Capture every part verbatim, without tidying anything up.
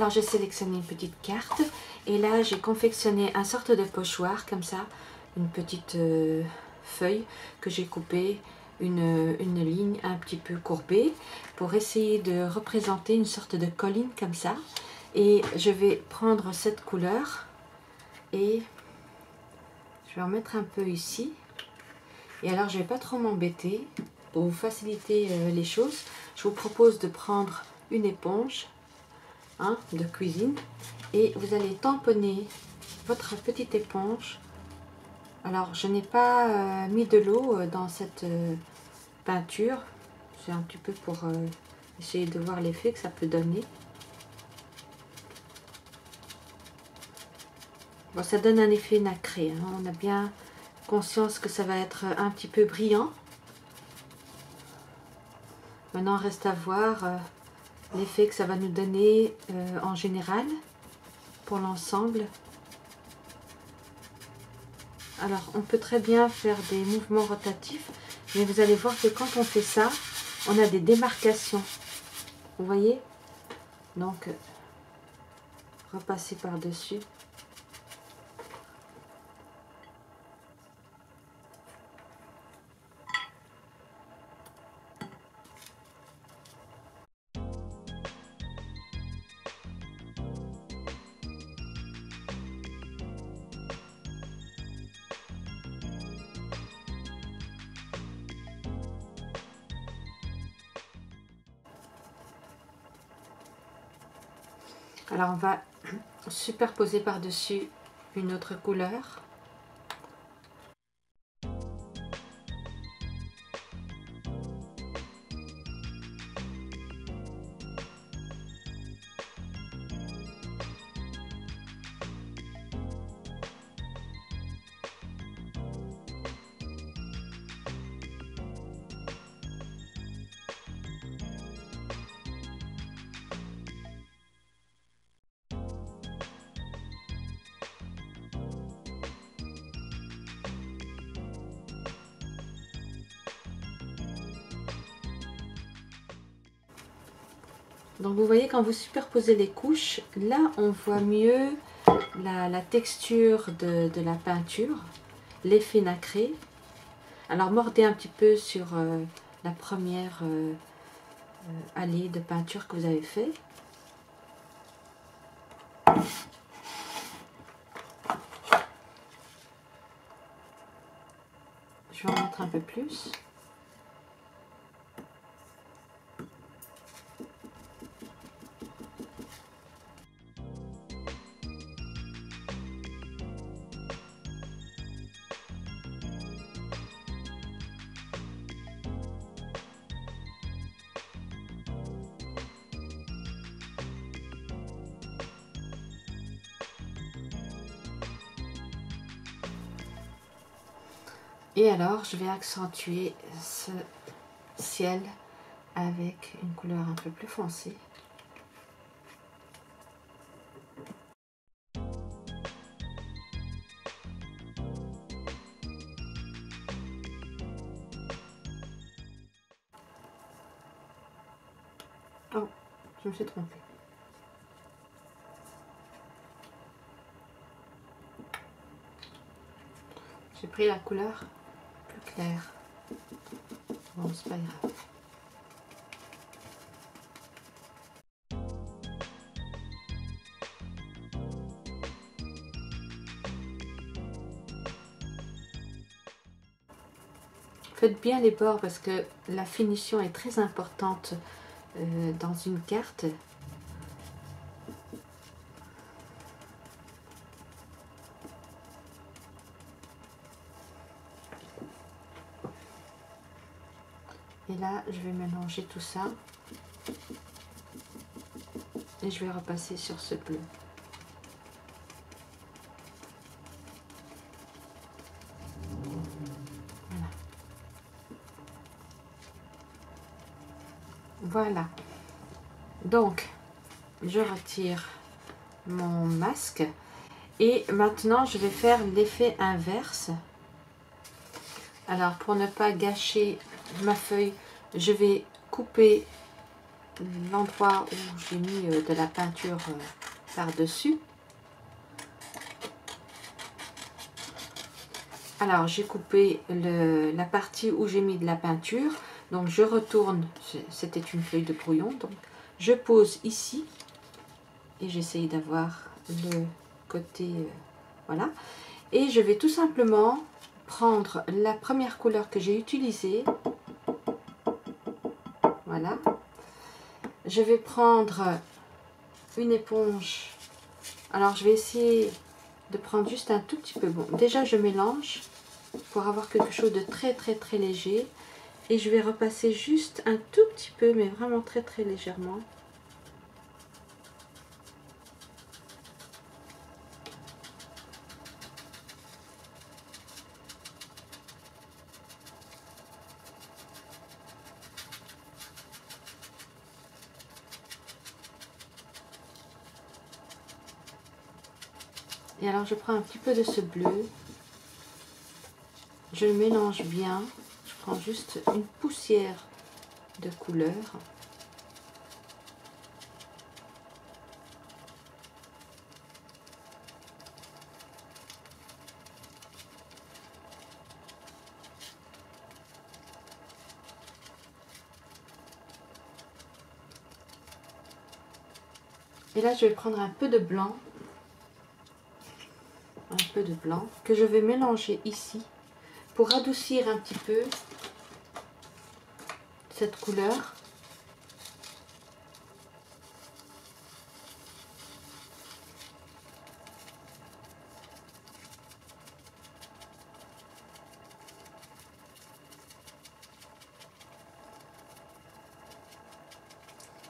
Alors j'ai sélectionné une petite carte et là j'ai confectionné un sorte de pochoir comme ça, une petite euh, feuille que j'ai coupée, une, une ligne un petit peu courbée pour essayer de représenter une sorte de colline comme ça. Et je vais prendre cette couleur et je vais en mettre un peu ici. Et alors je ne vais pas trop m'embêter. Pour vous faciliter euh, les choses, je vous propose de prendre une éponge hein, de cuisine et vous allez tamponner votre petite éponge. Alors je n'ai pas euh, mis de l'eau euh, dans cette euh, peinture, c'est un petit peu pour euh, essayer de voir l'effet que ça peut donner. Bon, ça donne un effet nacré, hein. On a bien conscience que ça va être un petit peu brillant. Maintenant, reste à voir euh, l'effet que ça va nous donner euh, en général pour l'ensemble. Alors, on peut très bien faire des mouvements rotatifs, mais vous allez voir que quand on fait ça, on a des démarcations. Vous voyez? Donc, euh, repasser par-dessus. Alors on va superposer par-dessus une autre couleur. Donc vous voyez, quand vous superposez les couches, là on voit mieux la, la texture de, de la peinture, l'effet nacré. Alors mordez un petit peu sur euh, la première euh, euh, allée de peinture que vous avez fait. Je vais en mettre un peu plus. Et alors, je vais accentuer ce ciel avec une couleur un peu plus foncée. Oh, je me suis trompée. J'ai pris la couleur clair. Bon, c'est pas grave. Faites bien les bords parce que la finition est très importante euh, dans une carte. Et là, je vais mélanger tout ça et je vais repasser sur ce bleu. Voilà. Voilà. Donc, je retire mon masque et maintenant, je vais faire l'effet inverse. Alors, pour ne pas gâcher ma feuille, je vais couper l'endroit où j'ai mis de la peinture par-dessus. Alors, j'ai coupé le, la partie où j'ai mis de la peinture. Donc, je retourne. C'était une feuille de brouillon. Donc, je pose ici. Et j'essaye d'avoir le côté... Euh, voilà. Et je vais tout simplement prendre la première couleur que j'ai utilisée. Voilà. Je vais prendre une éponge. Alors, je vais essayer... de prendre juste un tout petit peu. Bon, déjà je mélange pour avoir quelque chose de très très très léger et je vais repasser juste un tout petit peu, mais vraiment très très légèrement. Et alors je prends un petit peu de ce bleu, je le mélange bien, je prends juste une poussière de couleur. Et là je vais prendre un peu de blanc. Un peu de blanc que je vais mélanger ici pour adoucir un petit peu cette couleur.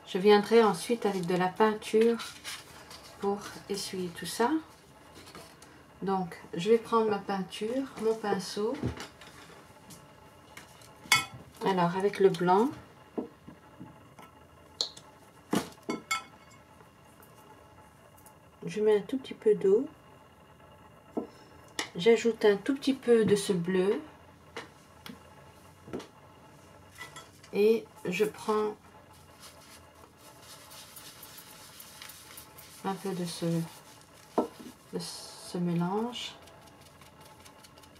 Je viendrai ensuite avec de la peinture pour essuyer tout ça. Donc, je vais prendre ma peinture, mon pinceau. Alors, avec le blanc, je mets un tout petit peu d'eau. J'ajoute un tout petit peu de ce bleu. Et je prends un peu de ce... De ce Ce mélange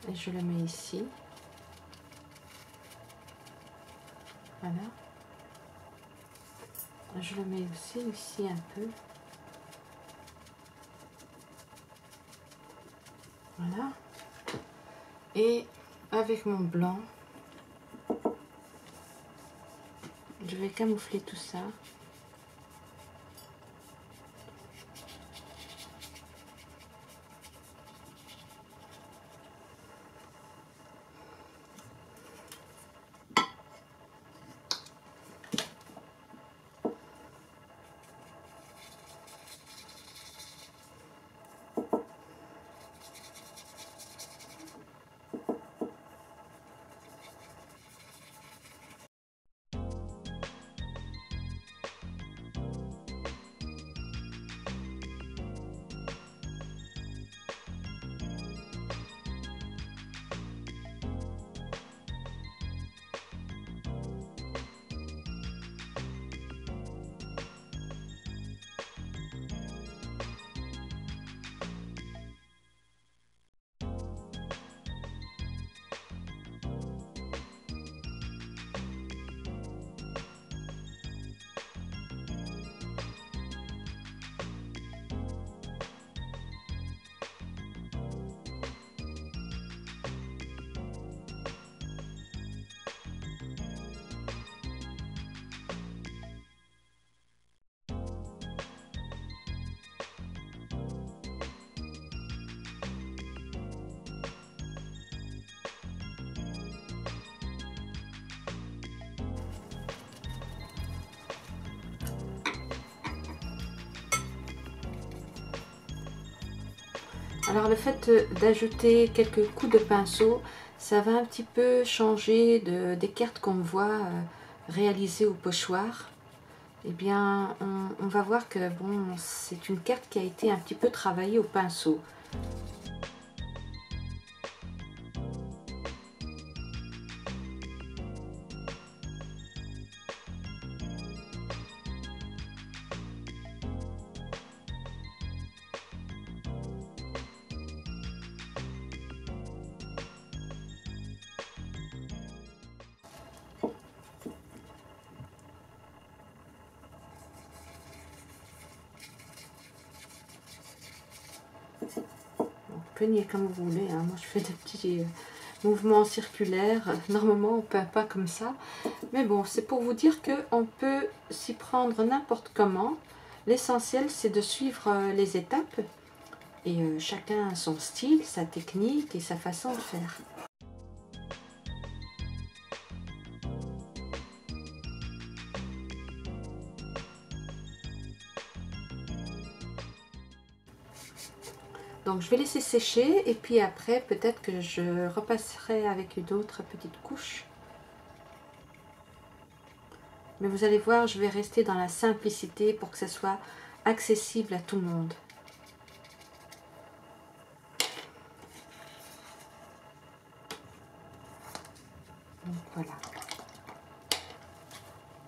et je le mets ici. Voilà, je le mets aussi ici un peu. Voilà, et avec mon blanc je vais camoufler tout ça. Alors le fait d'ajouter quelques coups de pinceau, ça va un petit peu changer de, des cartes qu'on voit réalisées au pochoir. Eh bien, on, on va voir que bon, c'est une carte qui a été un petit peu travaillée au pinceau. Peignez comme vous voulez, hein. Moi je fais des petits mouvements circulaires, normalement on ne peint pas comme ça, mais bon, c'est pour vous dire qu'on peut s'y prendre n'importe comment, l'essentiel c'est de suivre les étapes, et chacun a son style, sa technique et sa façon de faire. Donc je vais laisser sécher et puis après peut-être que je repasserai avec une autre petite couche. Mais vous allez voir, je vais rester dans la simplicité pour que ce soit accessible à tout le monde. Donc voilà.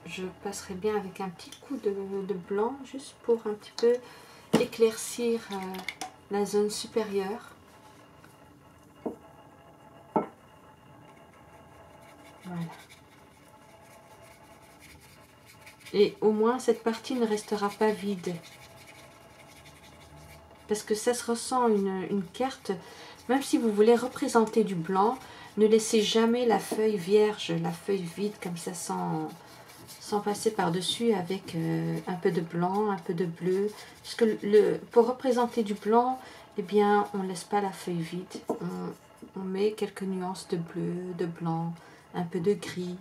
Je passerai bien avec un petit coup de, de blanc juste pour un petit peu éclaircir euh, la zone supérieure. Voilà. Et au moins cette partie ne restera pas vide. Parce que ça se ressent une, une carte. Même si vous voulez représenter du blanc, ne laissez jamais la feuille vierge, la feuille vide comme ça sans... sans passer par-dessus avec euh, un peu de blanc, un peu de bleu. Parce que le, pour représenter du blanc, eh bien, on ne laisse pas la feuille vide. On, on met quelques nuances de bleu, de blanc, un peu de gris.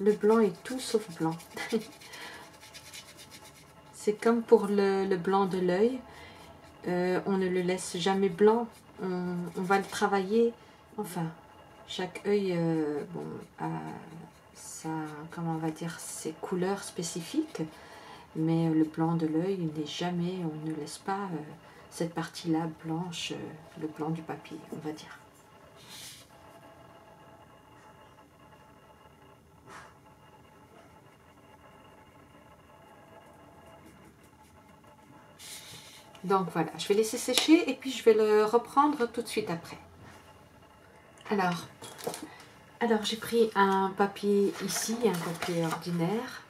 Le blanc est tout sauf blanc. C'est comme pour le, le blanc de l'œil. Euh, on ne le laisse jamais blanc. On, on va le travailler, enfin... Chaque œil euh, bon, a sa, comment on va dire, ses couleurs spécifiques, mais le blanc de l'œil n'est jamais, on ne laisse pas euh, cette partie-là blanche, euh, le blanc du papier, on va dire. Donc voilà, je vais laisser sécher et puis je vais le reprendre tout de suite après. Alors, alors j'ai pris un papier ici, un papier ordinaire,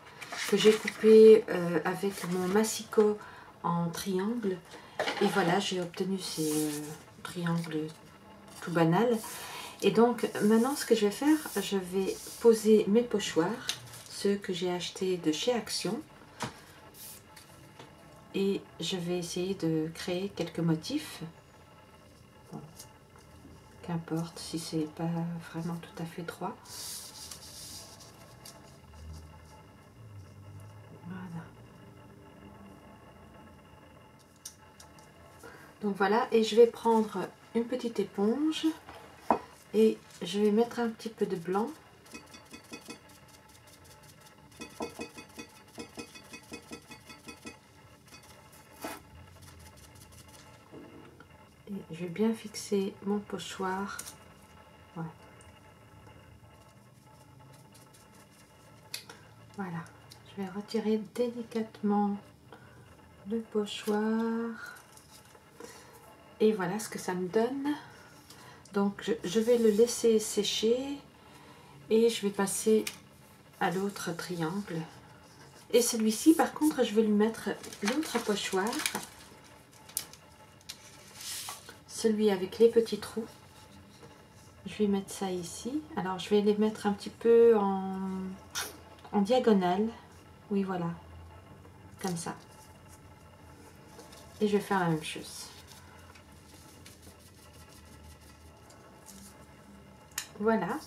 que j'ai coupé euh, avec mon massicot en triangle. Et voilà, j'ai obtenu ces euh, triangles tout banals. Et donc, maintenant, ce que je vais faire, je vais poser mes pochoirs, ceux que j'ai achetés de chez Action. Et je vais essayer de créer quelques motifs. Bon. Qu'importe si c'est pas vraiment tout à fait droit. Voilà. Donc voilà, et je vais prendre une petite éponge et je vais mettre un petit peu de blanc. Je vais bien fixer mon pochoir. Voilà. Voilà. Je vais retirer délicatement le pochoir. Et voilà ce que ça me donne. Donc je, je vais le laisser sécher. Et je vais passer à l'autre triangle. Et celui-ci, par contre, je vais lui mettre l'autre pochoir. Celui avec les petits trous, je vais mettre ça ici. Alors je vais les mettre un petit peu en, en diagonale, oui voilà, comme ça. Et je vais faire la même chose. Voilà.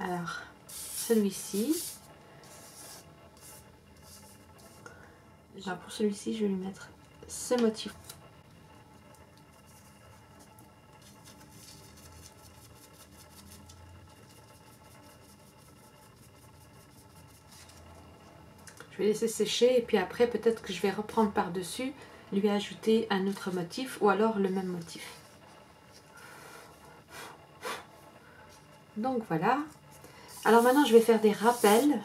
Alors celui-ci, pour celui-ci je vais lui mettre ce motif. Je vais laisser sécher et puis après peut-être que je vais reprendre par-dessus, lui ajouter un autre motif ou alors le même motif. Donc voilà. Alors maintenant je vais faire des rappels.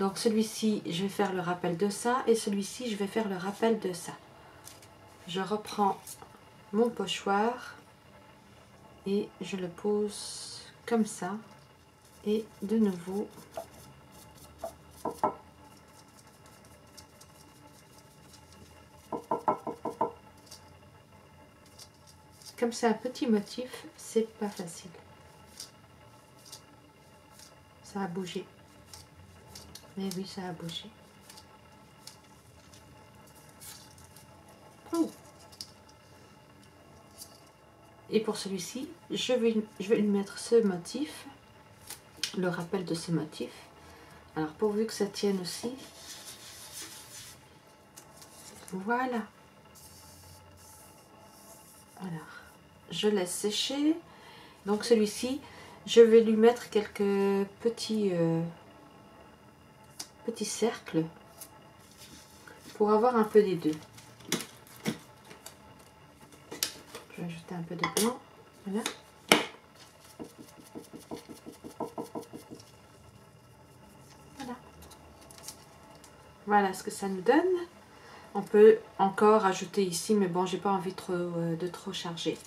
Donc celui-ci je vais faire le rappel de ça et celui-ci je vais faire le rappel de ça. Je reprends mon pochoir et je le pose comme ça et de nouveau... Comme c'est un petit motif, c'est pas facile. Ça a bougé. Mais oui, ça a bougé. Oh. Et pour celui-ci, je vais, je vais lui mettre ce motif, le rappel de ce motif. Alors pourvu que ça tienne aussi. Voilà. Alors, je laisse sécher. Donc celui-ci, je vais lui mettre quelques petits, euh, petits cercles pour avoir un peu des deux. Je vais ajouter un peu de blanc. Voilà. Voilà. Voilà ce que ça nous donne. On peut encore ajouter ici, mais bon, j'ai pas envie de trop, euh, de trop charger.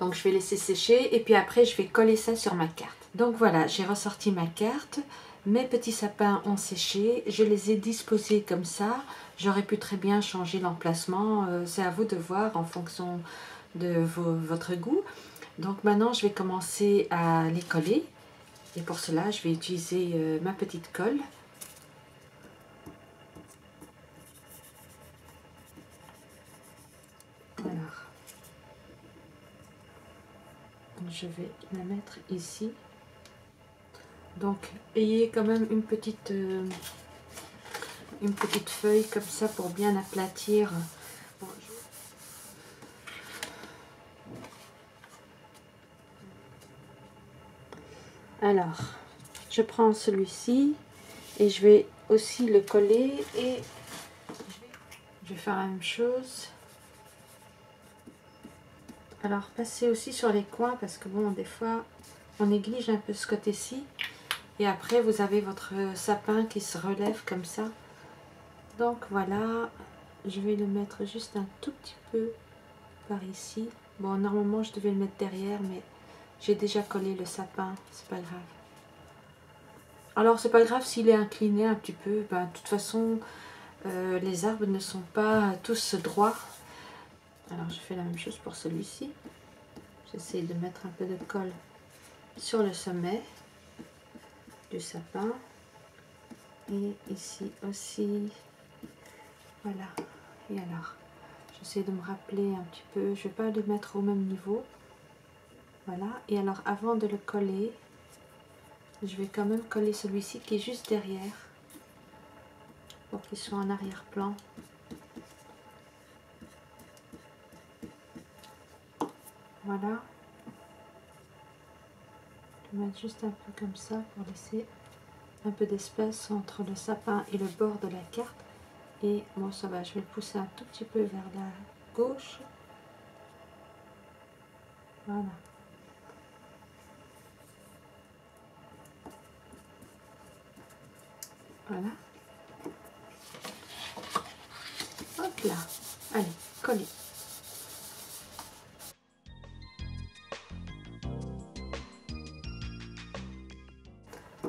Donc je vais laisser sécher et puis après je vais coller ça sur ma carte. Donc voilà, j'ai ressorti ma carte. Mes petits sapins ont séché, je les ai disposés comme ça. J'aurais pu très bien changer l'emplacement, euh, c'est à vous de voir en fonction de vos, votre goût. Donc maintenant je vais commencer à les coller. Et pour cela, je vais utiliser euh, ma petite colle. Je vais la mettre ici. Donc ayez quand même une petite euh, une petite feuille comme ça pour bien aplatir. Bon, je... Alors, je prends celui-ci et je vais aussi le coller et je vais faire la même chose. Alors, passez aussi sur les coins parce que bon, des fois, on néglige un peu ce côté-ci. Et après, vous avez votre sapin qui se relève comme ça. Donc voilà, je vais le mettre juste un tout petit peu par ici. Bon, normalement, je devais le mettre derrière, mais j'ai déjà collé le sapin. C'est pas grave. Alors, c'est pas grave s'il est incliné un petit peu. Ben, de toute façon, euh, les arbres ne sont pas tous droits. Alors je fais la même chose pour celui-ci. J'essaie de mettre un peu de colle sur le sommet du sapin. Et ici aussi. Voilà. Et alors, j'essaie de me rappeler un petit peu. Je ne vais pas le mettre au même niveau. Voilà. Et alors avant de le coller, je vais quand même coller celui-ci qui est juste derrière. Pour qu'il soit en arrière-plan. Voilà, je vais mettre juste un peu comme ça pour laisser un peu d'espace entre le sapin et le bord de la carte. Et bon, ça va, je vais le pousser un tout petit peu vers la gauche. Voilà. Voilà. Hop là, allez, collez.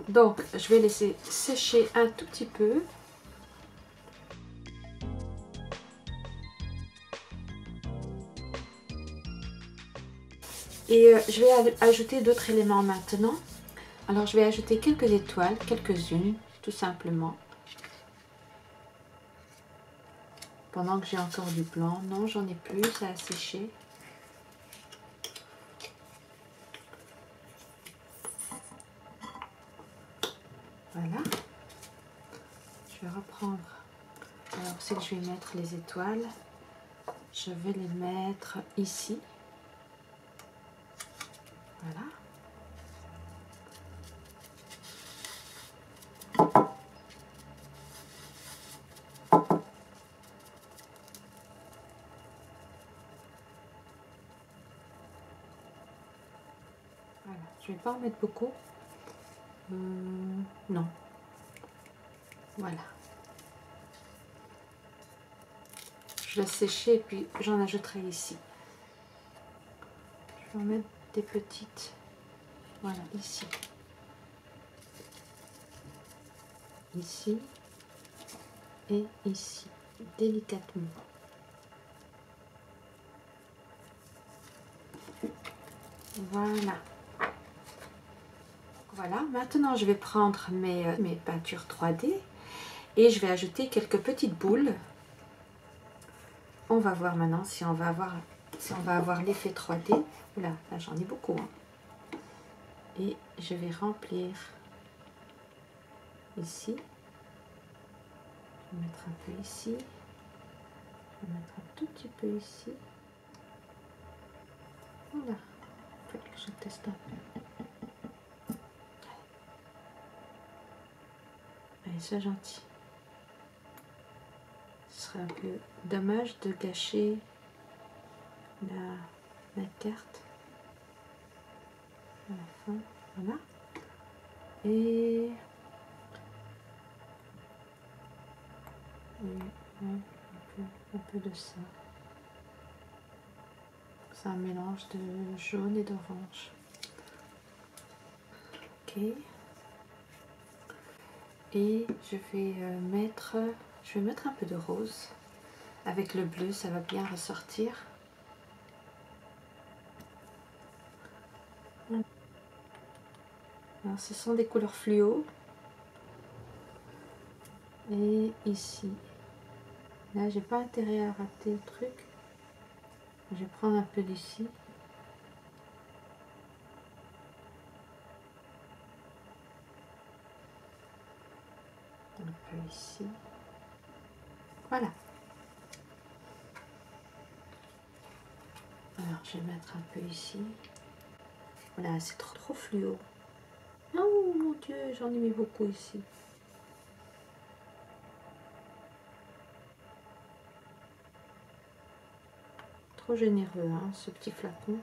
Donc, je vais laisser sécher un tout petit peu. Et euh, je vais ajouter d'autres éléments maintenant. Alors, je vais ajouter quelques étoiles, quelques-unes, tout simplement. Pendant que j'ai encore du blanc. Non, j'en ai plus, ça a séché. Voilà, je vais reprendre. Alors c'est que je vais mettre les étoiles, je vais les mettre ici. Voilà. Voilà, je ne vais pas en mettre beaucoup. Hum, non. Voilà. Je laisse sécher et puis j'en ajouterai ici. Je vais en mettre des petites. Voilà, ici. Ici. Et ici. Délicatement. Voilà. Voilà, maintenant je vais prendre mes, mes peintures trois D et je vais ajouter quelques petites boules. On va voir maintenant si on va avoir, si on va avoir l'effet trois D. Oula, là j'en ai beaucoup. Hein. Et je vais remplir ici. Je vais mettre un peu ici. Je vais mettre un tout petit peu ici. Voilà. Il faut que je teste un peu. Allez, sois gentil. Ce serait un peu dommage de gâcher la, la carte à la fin. Voilà. Et... et un, peu, un peu de ça. C'est un mélange de jaune et d'orange. Ok. Et je vais mettre, je vais mettre un peu de rose. Avec le bleu, ça va bien ressortir. Alors, ce sont des couleurs fluo. Et ici, là, j'ai pas intérêt à rater le truc. Je vais prendre un peu d'ici. Un peu ici. Voilà. Alors, je vais mettre un peu ici. Voilà, c'est trop trop fluo. Oh mon Dieu, j'en ai mis beaucoup ici. Trop généreux, hein, ce petit flacon.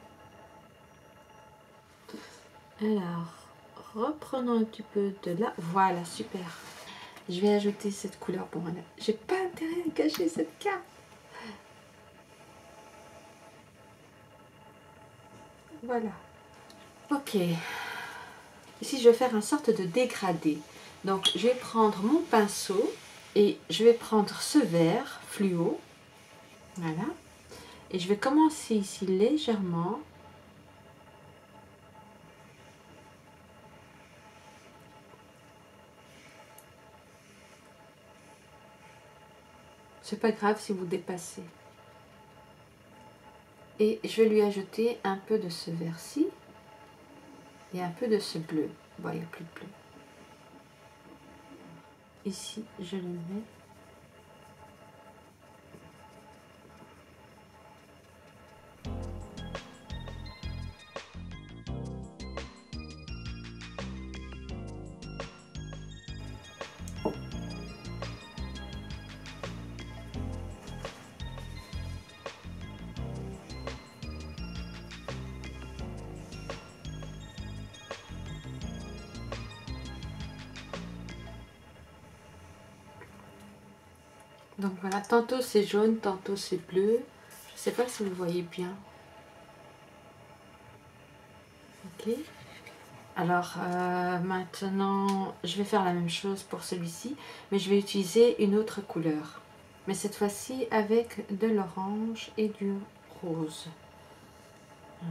Alors, reprenons un petit peu de là. Voilà, super. Je vais ajouter cette couleur. Bon, j'ai pas intérêt à cacher cette carte. Voilà. Ok. Ici, je vais faire une sorte de dégradé. Donc, je vais prendre mon pinceau et je vais prendre ce vert fluo. Voilà. Et je vais commencer ici légèrement. C'est pas grave si vous dépassez. Et je vais lui ajouter un peu de ce vert-ci et un peu de ce bleu. Bon, il n'y a plus de bleu. Ici, je le mets. Donc voilà, tantôt c'est jaune, tantôt c'est bleu. Je ne sais pas si vous voyez bien. Ok. Alors euh, maintenant, je vais faire la même chose pour celui-ci, mais je vais utiliser une autre couleur. Mais cette fois-ci avec de l'orange et du rose. Hum.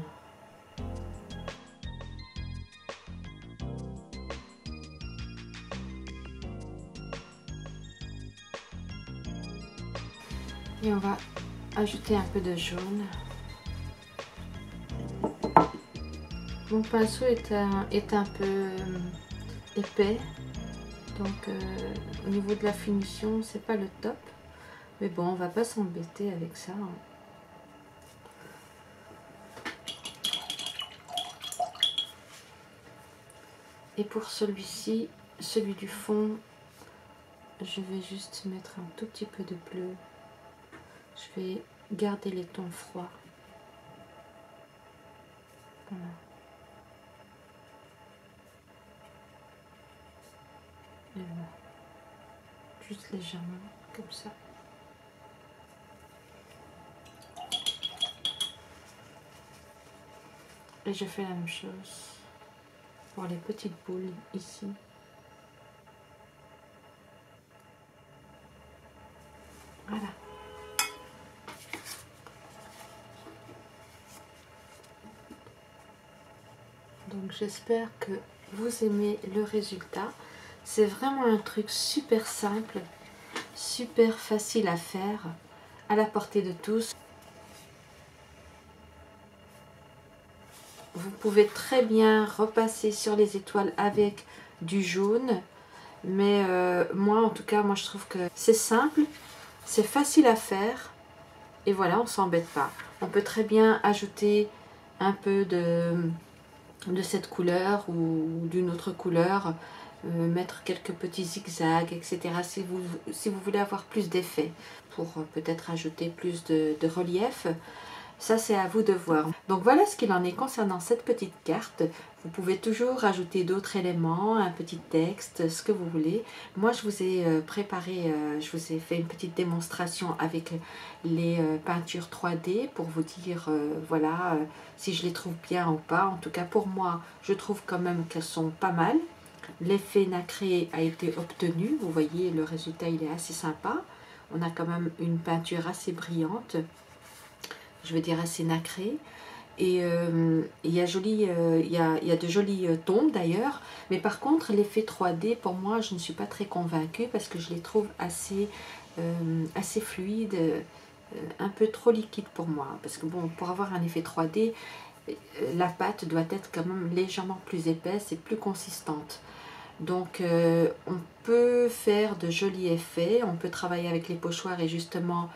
Et on va ajouter un peu de jaune. Mon pinceau est un, est un peu euh, épais, donc euh, au niveau de la finition, c'est pas le top. Mais bon, on va pas s'embêter avec ça. Hein. Et pour celui-ci, celui du fond, je vais juste mettre un tout petit peu de bleu. Je vais garder les tons froids. Voilà. Et voilà. Juste légèrement, comme ça. Et je fais la même chose pour les petites boules ici. Voilà. Donc j'espère que vous aimez le résultat. C'est vraiment un truc super simple, super facile à faire, à la portée de tous. Vous pouvez très bien repasser sur les étoiles avec du jaune. Mais euh, moi, en tout cas, moi je trouve que c'est simple, c'est facile à faire. Et voilà, on ne s'embête pas. On peut très bien ajouter un peu de, de cette couleur ou d'une autre couleur. Euh, mettre quelques petits zigzags, et cetera. Si vous, si vous voulez avoir plus d'effet, pour peut-être ajouter plus de, de relief. Ça, c'est à vous de voir. Donc voilà ce qu'il en est concernant cette petite carte. Vous pouvez toujours ajouter d'autres éléments, un petit texte, ce que vous voulez. Moi, je vous ai préparé, je vous ai fait une petite démonstration avec les peintures trois D pour vous dire, voilà, si je les trouve bien ou pas. En tout cas, pour moi, je trouve quand même qu'elles sont pas mal. L'effet nacré a été obtenu. Vous voyez, le résultat, il est assez sympa. On a quand même une peinture assez brillante. Je veux dire assez nacré, et euh, il y a joli, euh, il y a, il y a de jolies tons d'ailleurs, mais par contre l'effet trois D pour moi je ne suis pas très convaincue parce que je les trouve assez, euh, assez fluides, euh, un peu trop liquide pour moi, parce que bon, pour avoir un effet trois D, la pâte doit être quand même légèrement plus épaisse et plus consistante. Donc euh, on peut faire de jolis effets, on peut travailler avec les pochoirs, et justement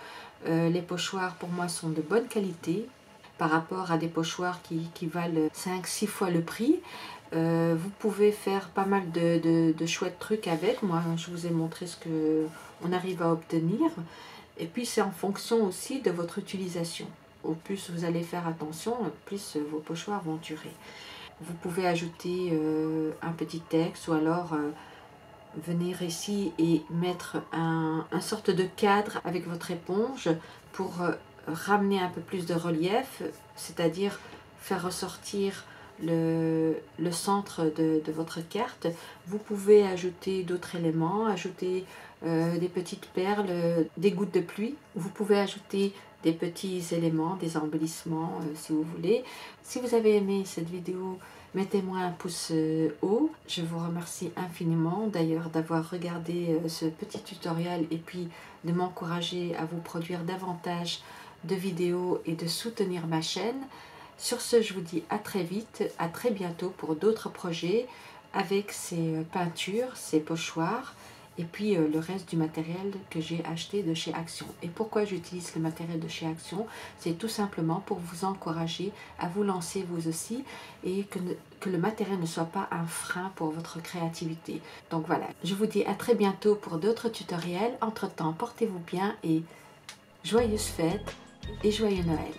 euh, les pochoirs pour moi sont de bonne qualité par rapport à des pochoirs qui, qui valent cinq six fois le prix. Euh, vous pouvez faire pas mal de, de, de chouettes trucs avec. Moi je vous ai montré ce qu'on arrive à obtenir, et puis c'est en fonction aussi de votre utilisation. Au plus vous allez faire attention, au plus vos pochoirs vont durer. Vous pouvez ajouter euh, un petit texte, ou alors euh, venir ici et mettre un, un sorte de cadre avec votre éponge pour euh, ramener un peu plus de relief, c'est-à-dire faire ressortir le, le centre de, de votre carte. Vous pouvez ajouter d'autres éléments, ajouter euh, des petites perles, des gouttes de pluie. Vous pouvez ajouter des petits éléments, des embellissements euh, si vous voulez. Si vous avez aimé cette vidéo, mettez-moi un pouce euh, haut. Je vous remercie infiniment d'ailleurs d'avoir regardé euh, ce petit tutoriel, et puis de m'encourager à vous produire davantage de vidéos et de soutenir ma chaîne. Sur ce, je vous dis à très vite, à très bientôt pour d'autres projets avec ces euh, peintures, ces pochoirs. Et puis euh, le reste du matériel que j'ai acheté de chez Action. Et pourquoi j'utilise le matériel de chez Action? C'est tout simplement pour vous encourager à vous lancer vous aussi, et que, ne, que le matériel ne soit pas un frein pour votre créativité. Donc voilà, je vous dis à très bientôt pour d'autres tutoriels. Entre temps, portez-vous bien et joyeuses fêtes et joyeux Noël.